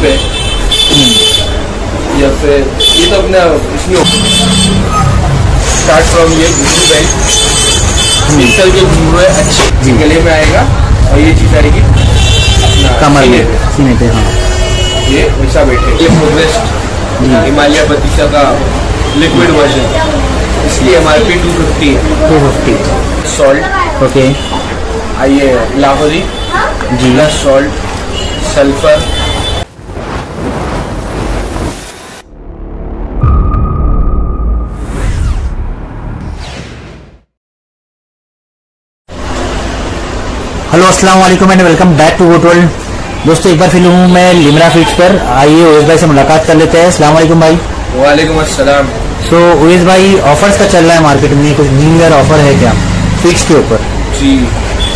पे या फिर ये तो अपना इसमें स्टार्ट फ्रॉम ये घुंगरू बेल्ट, इस तरह के घुंगरू है अच्छे गले में आएगा और ये चीज आएगी कमर में सीने पे। हाँ ये वैसा बैठे, ये प्रोग्रेस्ट हिमालय बदीसा का लिक्विड वर्जन, इसकी MRP 250 है। 250 सॉल्ट ओके। आइए Lahori Jeera, salt, sulphur. Hello अस्सलाम वालेकुम and welcome back to goat world. दोस्तों एक बार फिर हूँ मैं लिमरा फीड्स पर। आइए ओवेस भाई से मुलाकात कर लेते हैं। अस्सलाम वालेकुम भाई। वालेकुम अस्सलाम। सो ओवेस भाई, ऑफर्स का चल रहा है मार्केट में, कुछ न्यू ईयर ऑफर है क्या फीड्स के ऊपर? जी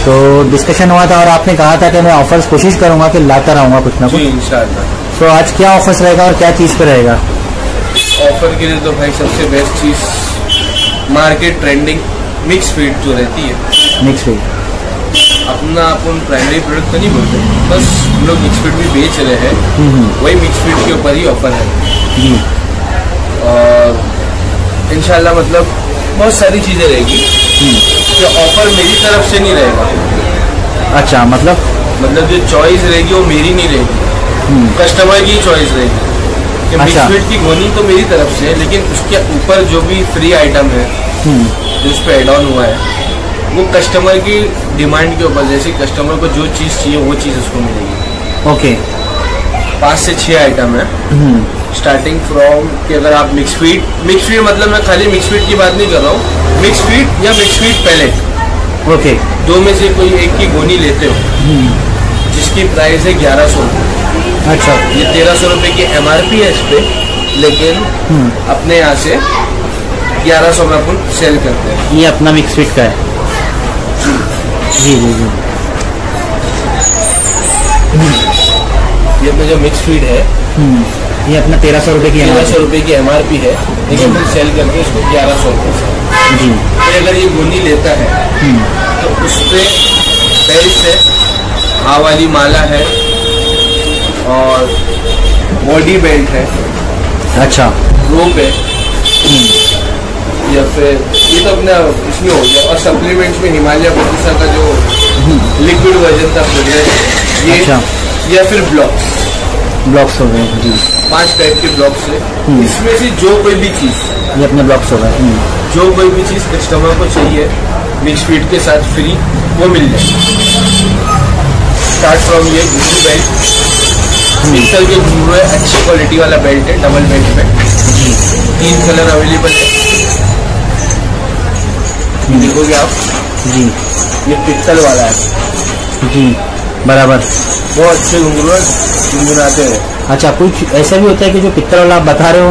तो डिस्कशन हुआ था और आपने कहा था कि मैं ऑफर्स कोशिश करूंगा कि लाता रहूंगा कुछ ना कुछ इंशाल्लाह। तो आज क्या ऑफर्स रहेगा और क्या चीज़ पे रहेगा? ऑफर के लिए तो भाई सबसे बेस्ट चीज़ मार्केट ट्रेंडिंग मिक्स फीड जो रहती है। मिक्स फीड अपना अपन प्राइमरी प्रोडक्ट तो नहीं बोलते, बस हम लोग मिक्स फीड भी बेच रहे हैं, वही मिक्स फीड के ऊपर ही ऑफर है। और इंशाल्लाह मतलब बहुत सारी चीज़ें रहेगी, तो ऑफर मेरी तरफ से नहीं रहेगा। अच्छा मतलब जो चॉइस रहेगी वो मेरी नहीं रहेगी, कस्टमर की चॉइस रहेगी। अच्छा। मिक्स फीड की गोनी तो मेरी तरफ से है, लेकिन उसके ऊपर जो भी फ्री आइटम है जो उस पर एड ऑन हुआ है वो कस्टमर की डिमांड के ऊपर, जैसे कस्टमर को जो चीज़ चाहिए वो चीज़ उसको मिलेगी। ओके 5 से 6 आइटम है स्टार्टिंग फ्रॉम कि अगर आप मिक्स फीड मतलब मैं खाली मिक्स फीड की बात नहीं कर रहा हूँ, मिक्स फीड या मिक्स फीड पैलेट। ओके दो में से कोई एक की गोनी लेते हो जिसकी प्राइस है 1100। अच्छा ये 1300 रुपये की MRP है इस पर, लेकिन अपने यहाँ से 1100 में अपन सेल करते हैं। ये अपना मिक्स फीड का है। जी ये अपना जो मिक्स फीड है ये अपना 1300 रुपये की 1300 रुपये की MRP है, लेकिन फिर सेल करके उसको 1100 रुपये। जी तो अगर ये गोनी लेता है तो उस पर बेल्ट है, हावाली माला है और बॉडी बेल्ट है। अच्छा रोप है या फिर ये तो अपना इसमें हो गया। और सप्लीमेंट्स में हिमालय बदीसा का जो लिक्विड वर्जन था ये। अच्छा। या फिर ब्लॉक्स हो गए जी, 5 टाइप के ब्लॉक्स है। इसमें से जो कोई भी चीज़ ये अपने ब्लॉक्स हो गए, जो कोई भी चीज़ कस्टमर को चाहिए मिक्स फीड के साथ फ्री वो मिल जाए। स्टार्ट फ्रॉम ये घुंगरू बेल्ट, मिक्सल के घुंगरू है, अच्छी क्वालिटी वाला बेल्ट है, डबल बेल्ट में 3 कलर अवेलेबल है। देखोगे आप जी ये पिक्सल वाला है जी, बराबर बहुत अच्छे गुनगुनाते हैं। अच्छा कुछ ऐसा भी होता है कि जो पिक्सल वाला आप बता रहे हो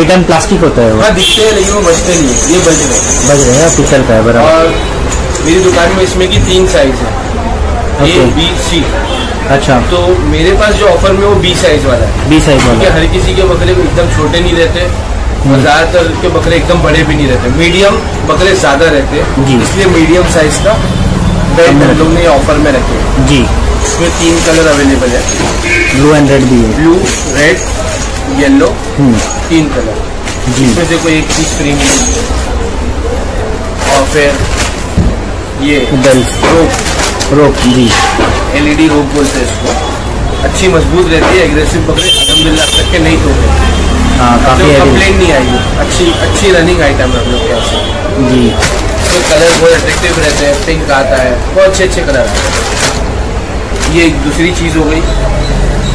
एक टाइम प्लास्टिक होता है? हाँ दिखते हैं लेकिन वो बचते नहीं है, ये बज रहे हैं पिक्सल का है, बराबर। और मेरी दुकान में इसमें की 3 साइज है, A, B, C। अच्छा तो मेरे पास जो ऑफर में वो B साइज वाला है। हर किसी के बकरे एकदम छोटे नहीं रहते, ज़्यादातर के बकरे एकदम बड़े भी नहीं रहते, मीडियम बकरे ज़्यादा रहते, इसलिए मीडियम साइज का बेल्ट हम लोग ने ऑफर में रखे जी। इसमें 3 कलर अवेलेबल है, ब्लू एंड रेड भी है, ब्लू रेड येलो 3 कलर जी। इसमें से कोई एक चीज फ्री मिलेगी। और फिर ये रोप जी, LED रोप बोलते हैं इसको, अच्छी मजबूत रहती है, एग्रेसिव बकरे अलहमदिल्ला तक के नहीं तोड़ते, काफी कंप्लेन नहीं आएगी, अच्छी रनिंग आइटम है हम लोग के यहाँ से जी। तो कलर बहुत अट्रैक्टिव रहते हैं, पिंक आता है, बहुत अच्छे कलर आते हैं। ये एक दूसरी चीज़ हो गई।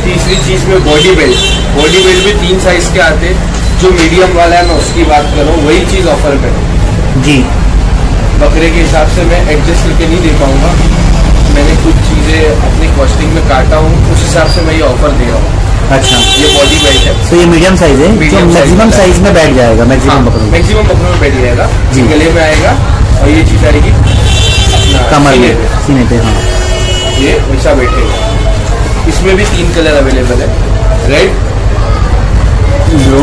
तीसरी चीज़ में बॉडी बेल्ट भी 3 साइज़ के आते हैं, जो मीडियम वाला है मैं उसकी बात कर रहा हूँ, वही चीज़ ऑफर में जी। बकरे के हिसाब से मैं एडजस्ट करके नहीं दे पाऊँगा, मैंने कुछ चीज़ें अपनी कॉस्टिंग में काटा हूँ, उस हिसाब से मैं ये ऑफर दे रहा हूँ। अच्छा ये बॉडी बेल्ट है, तो ये मीडियम साइज है, मैक्सिमम साइज में बैठ जाएगा, मैक्सिमम बकरों में बैठ जाएगा जी, गले में आएगा और ये चीज आएगी कमर में सीने पे। हाँ ये वैसा बैठेगा। इसमें भी 3 कलर अवेलेबल है, रेड, ब्लू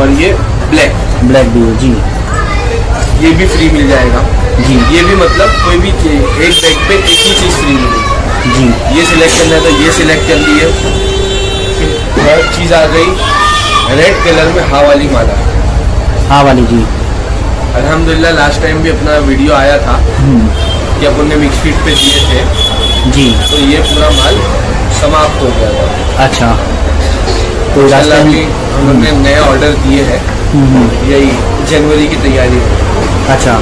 और ये ब्लैक भी है जी। ये भी फ्री मिल जाएगा जी, ये भी मतलब कोई भी एक बैग पे एक ही चीज फ्री मिलेगी। जी, ये सिलेक्ट करना है तो ये सिलेक्ट कर लिए। फिर थर्ड चीज़ आ गई रेड कलर में हाँ वाली माला, हाँ वाली जी। अल्हम्दुलिल्लाह लास्ट टाइम भी अपना वीडियो आया था कि अपन ने मिक्स फीड पे दिए थे जी, तो ये पूरा माल समाप्त हो गया था। अच्छा, तो हमने नए ऑर्डर दिए हैं, यही जनवरी की तैयारी है। अच्छा,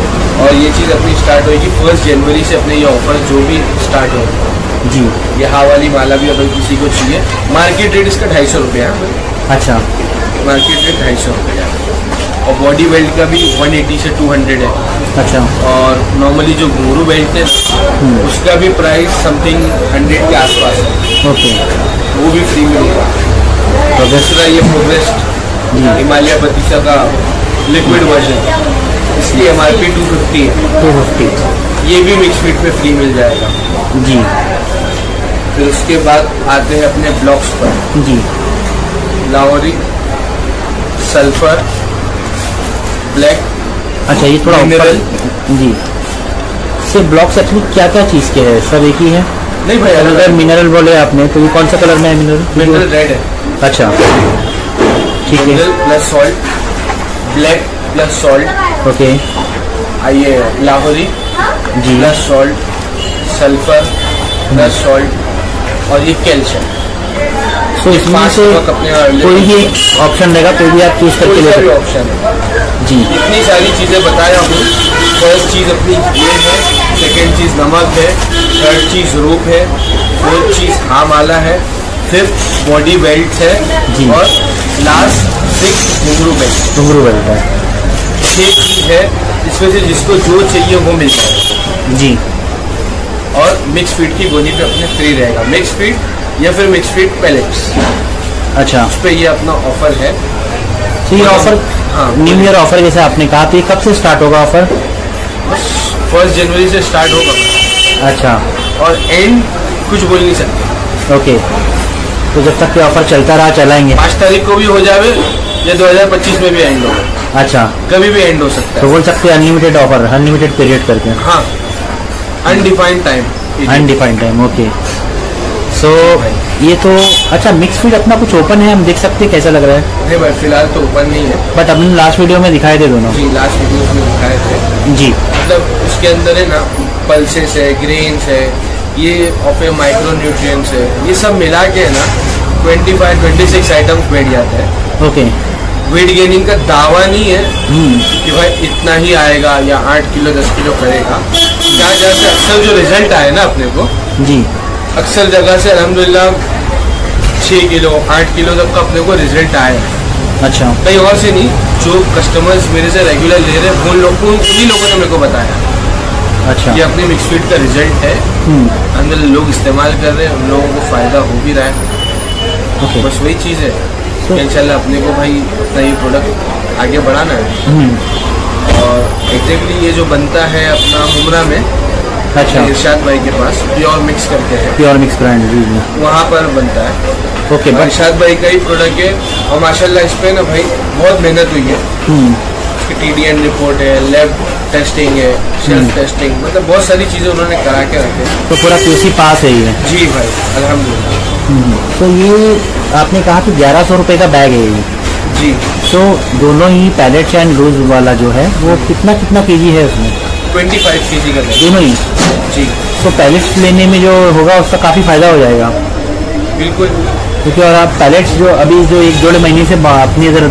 और ये चीज़ अपनी स्टार्ट होगी 1 जनवरी से। अपने ये ऑफर जो भी स्टार्ट होगा जी। ये हाँ वाली माला भी अगर किसी को चाहिए, मार्केट रेट इसका 250 रुपये है। अच्छा, मार्केट रेट 250 रुपये है। और बॉडी बेल्ट का भी 180 से 200 है। अच्छा, और नॉर्मली जो घुंगरू बेल्ट है उसका भी प्राइस समथिंग 100 के आसपास है। ओके, वो भी फ्री मिलेगा। और दूसरा ये प्रोग्रेस्ड हिमालय बदीसा का लिक्विड वर्जन, इसकी MRP 250 है। 250 ये भी मिक्स फीड पे फ्री मिल जाएगा जी। फिर उसके बाद आते हैं अपने ब्लॉक्स पर जी। Lahori, sulphur, black. अच्छा, ये थोड़ा मिनरल जी। सिर्फ ब्लॉक्स एक्चुअली क्या क्या चीज़ के है? सब एक ही है? नहीं भाई, अगर मिनरल बोले आपने तो ये कौन सा कलर में है? मिनरल मिनरल रेड है। अच्छा, ठीक है। Plus salt, black plus salt. Okay, आइए लाहौरी जी plus salt, sulphur plus salt, और ये कैल्शियम। सो इसमें से कोई भी ऑप्शन रहेगा, कोई भी आप चूज करके ले सकते ऑप्शन है जी। इतनी सारी चीज़ें बताया हूँ। फर्स्ट चीज़ अपनी ये है, सेकेंड चीज़ नमक है, थर्ड चीज़ रूप है, फोर्थ चीज़ हाँ माला है, फिफ्थ बॉडी बेल्ट है जी, और लास्ट 6 घुंगरू बेल्ट। घुंगरू बेल्ट है, 6 चीज है। इसमें से जिसको जो चाहिए वो मिल जाएगा जी। और मिक्स फीड की गोली पे अपने फ्री रहेगा, मिक्स फीड या फिर मिक्स फीड पैलेट्स। अच्छा, उस पर यह अपना ऑफर है। तो ये ऑफर न्यू ईयर ऑफर जैसे आपने कहा, तो ये कब से स्टार्ट होगा ऑफर? 1 जनवरी से स्टार्ट होगा। अच्छा, और एंड कुछ बोल नहीं सकते। ओके, तो जब तक ये ऑफर चलता रहा चलाएंगे। 5 तारीख को भी हो जाए या 2025 में भी एंड होगा। अच्छा, कभी भी एंड हो सकता है। तो बोल सकते हैं अनलिमिटेड ऑफर, अनलिमिटेड पीरियड करके। हाँ, undefined time, undefined time. Okay, so ये तो अच्छा। मिक्स फीड अपना कुछ ओपन है, हम देख सकते हैं कैसा लग रहा है? नहीं भाई, फिलहाल तो ओपन नहीं है, बट हमने लास्ट वीडियो में दिखाए थे दोनों जी। लास्ट वीडियो में दिखाए थे जी। मतलब उसके अंदर है ना, पल्सेस है, ग्रेन्स है, ये और माइक्रो न्यूट्रिएंट्स है, ये सब मिला के है ना 25-26 आइटम्स बैठ जाते हैं। ओके, वेट गेनिंग का दावा नहीं है कि भाई इतना ही आएगा या 8 किलो 10 किलो करेगा। जहाँ जहाँ से अक्सर जो रिजल्ट आए ना अपने को जी, अक्सर जगह से अल्हम्दुलिल्लाह 6 किलो 8 किलो तक का अपने को रिजल्ट आए। अच्छा, कहीं और से नहीं, जो कस्टमर्स मेरे से रेगुलर ले रहे हैं उन लोगों ने मेरे को बताया। अच्छा, ये अपने मिक्स फीड का रिजल्ट है, अंदर लोग इस्तेमाल कर रहे हैं, उन लोगों को फ़ायदा हो भी रहा है। बस वही चीज़ है। इंशाल्लाह अपने को भाई अपना ये प्रोडक्ट आगे बढ़ाना है। और एक्जैक्टली ये जो बनता है अपना मुमरा में, अच्छा, इरशाद भाई के पास प्योर मिक्स करके है, प्योर मिक्स ब्रांड जी, वहाँ पर बनता है। ओके, इरशाद भाई का ही प्रोडक्ट है। और माशाल्लाह इस पर ना भाई बहुत मेहनत हुई है। TDN रिपोर्ट है, लैब टेस्टिंग है, शेल्फ टेस्टिंग, मतलब बहुत सारी चीज़ें उन्होंने करा के रखे। तो पूरा पीसी पास है ये जी भाई, अल्हम्दुलिल्लाह। तो ये आपने कहा कि 1100 रुपये का बैग है ये जी। तो दोनों ही पैलेट्स एंड लूज वाला जो है वो कितना कितना केजी है उसमें? 25 केजी का दोनों ही जी। तो पैलेट्स लेने में जो होगा उसका काफ़ी फ़ायदा हो जाएगा। बिल्कुल, क्योंकि और आप पैलेट्स जो अभी जो 1-1.5 महीने से अपनी इधर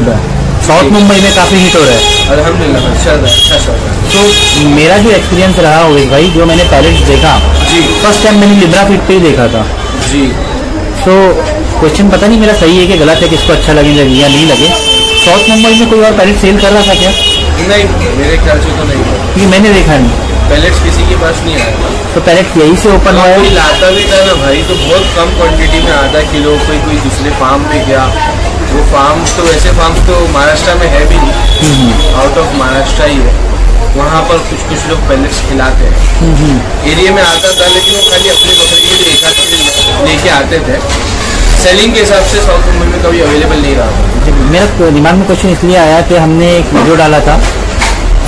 साउथ मुंबई में काफ़ी हिट हो रहा है। अल्हम्दुलिल्लाह, अच्छा अच्छा। तो मेरा जो एक्सपीरियंस रहा हुआ भाई, जो मैंने पैलेट्स देखा जी, फर्स्ट टाइम मैंने लिम्रा फीड पे ही देखा था जी। तो क्वेश्चन पता नहीं मेरा सही है कि गलत है, किसको अच्छा लगेगा या नहीं लगे। साउथ मुंबई में कोई और पैलेट सेल कर रहा था क्या? नहीं, मेरे ख्याल से तो नहीं, क्योंकि मैंने देखा नहीं, पैलेट्स किसी के पास नहीं आया। तो पैलेट यहीं से ओपन हुआ है। लाता भी था ना भाई तो बहुत कम क्वान्टिटी में, 0.5 किलो। कोई दूसरे फार्म में गया, वो फार्म तो वैसे फार्म तो महाराष्ट्र में है भी नहीं, आउट ऑफ महाराष्ट्र ही है। वहाँ पर कुछ लोग पैलेट्स खिलाते हैं। एरिया में आता था लेकिन वो खाली अपने बकरे के लिए एक लेके आते थे। सेलिंग के हिसाब से साउथ मुंबई में कभी अवेलेबल नहीं रहा। मेरा दिमाग में क्वेश्चन इसलिए आया कि हमने एक वीडियो डाला था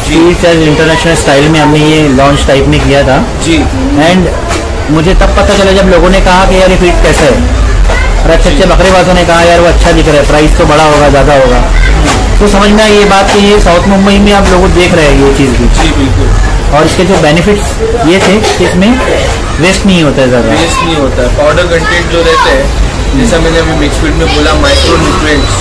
जी, इंटरनेशनल स्टाइल में हमने ये लॉन्च टाइप में किया था जी, एंड मुझे तब पता चला जब लोगों ने कहा कि यार ये फीड कैसा है, और अच्छे अच्छे बकरेबाजों ने कहा यार वो अच्छा दिख रहा है, प्राइस तो बड़ा होगा, ज़्यादा होगा। तो समझना ये बात कि ये साउथ मुंबई में आप लोगों देख रहे हैं ये चीज़ भी, और इसके जो बेनिफिट्स ये थे कि इसमें वेस्ट नहीं होता है, ज़्यादा वेस्ट नहीं होता है, पाउडर कंटेंट जो रहते हैं, जैसा मैंने अभी मिक्स फीड में बोला माइक्रोन्यूट्रिएंट्स,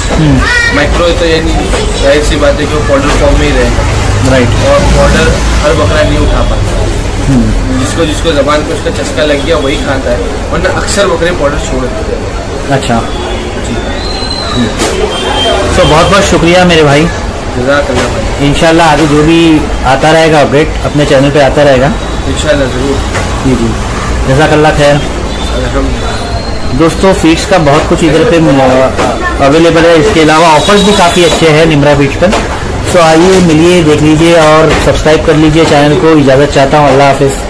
माइक्रो तो ये नहीं, जाहिर सी बात है कि वो पाउडर फॉर्म में ही रहेगा, राइट। और पाउडर हर बकरा नहीं उठा पाता, जिसको जिसको जबान पे उसका चस्का लग गया वही खाता है, वरना अक्सर बकरे पाउडर छोड़ देते हैं। अच्छा जी, तो बहुत बहुत शुक्रिया मेरे भाई, जज़ाकल्लाह भाई। इंशाल्लाह आगे जो भी आता रहेगा अपडेट अपने चैनल पर आता रहेगा, इंशाल्लाह ज़रूर। जी जी, जज़ाकल्लाह खैर। अलहमदुलिल्लाह दोस्तों, फीड्स का बहुत कुछ इधर पे अवेलेबल है, इसके अलावा ऑफर्स भी काफ़ी अच्छे हैं लिम्रा फीड्स पर। सो आइए, मिलिए, देख लीजिए और सब्सक्राइब कर लीजिए चैनल को। इजाज़त चाहता हूँ, अल्लाह हाफिज़।